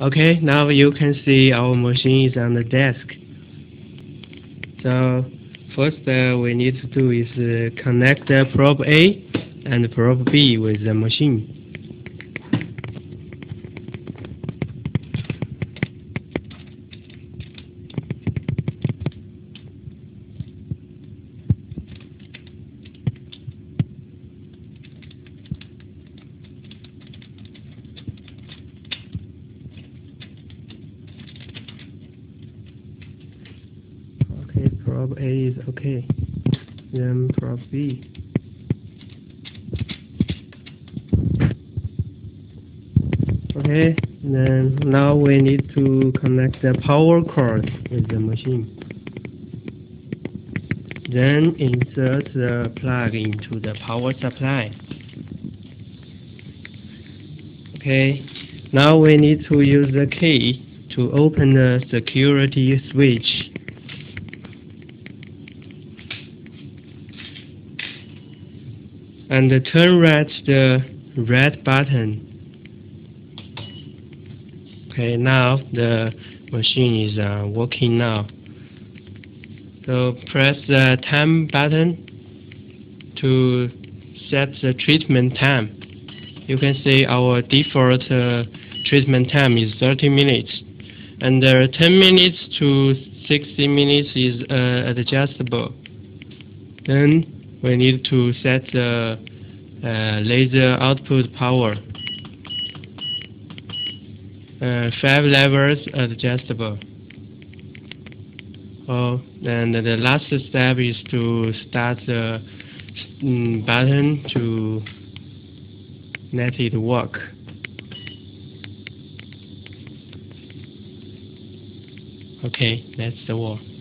Okay, now you can see our machine is on the desk. So first we need to do is connect probe A and probe B with the machine. Probe A is okay, then probe B. Okay, then now we need to connect the power cord with the machine. Then insert the plug into the power supply. Okay, now we need to use the key to open the security switch. And turn red the red button. Okay, now the machine is working now. So press the time button to set the treatment time. You can see our default treatment time is 30 minutes. And 10 minutes to 60 minutes is adjustable. Then we need to set the laser output power. 5 levels adjustable. Oh, and the last step is to start the button to let it work. Okay, that's the work.